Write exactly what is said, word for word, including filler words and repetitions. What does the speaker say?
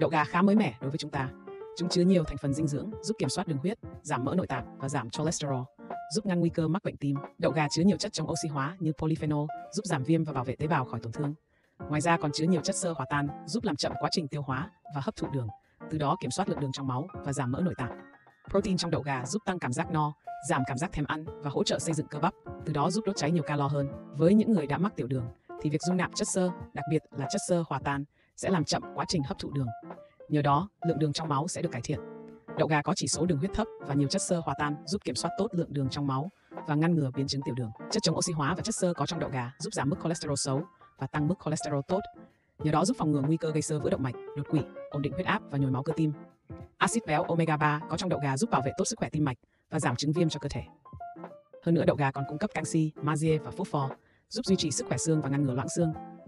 Đậu gà khá mới mẻ đối với chúng ta. Chúng chứa nhiều thành phần dinh dưỡng, giúp kiểm soát đường huyết, giảm mỡ nội tạng và giảm cholesterol, giúp ngăn nguy cơ mắc bệnh tim. Đậu gà chứa nhiều chất chống oxy hóa như polyphenol, giúp giảm viêm và bảo vệ tế bào khỏi tổn thương. Ngoài ra còn chứa nhiều chất xơ hòa tan, giúp làm chậm quá trình tiêu hóa và hấp thụ đường, từ đó kiểm soát lượng đường trong máu và giảm mỡ nội tạng. Protein trong đậu gà giúp tăng cảm giác no, giảm cảm giác thèm ăn và hỗ trợ xây dựng cơ bắp, từ đó giúp đốt cháy nhiều calo hơn. Với những người đã mắc tiểu đường thì việc dung nạp chất xơ, đặc biệt là chất xơ hòa tan, sẽ làm chậm quá trình hấp thụ đường. Nhờ đó, lượng đường trong máu sẽ được cải thiện. Đậu gà có chỉ số đường huyết thấp và nhiều chất xơ hòa tan giúp kiểm soát tốt lượng đường trong máu và ngăn ngừa biến chứng tiểu đường. Chất chống oxy hóa và chất xơ có trong đậu gà giúp giảm mức cholesterol xấu và tăng mức cholesterol tốt. Nhờ đó giúp phòng ngừa nguy cơ gây xơ vữa động mạch, đột quỵ, ổn định huyết áp và nhồi máu cơ tim. Axit béo omega ba có trong đậu gà giúp bảo vệ tốt sức khỏe tim mạch và giảm chứng viêm cho cơ thể. Hơn nữa, đậu gà còn cung cấp canxi, magie và phốt pho, giúp duy trì sức khỏe xương và ngăn ngừa loãng xương.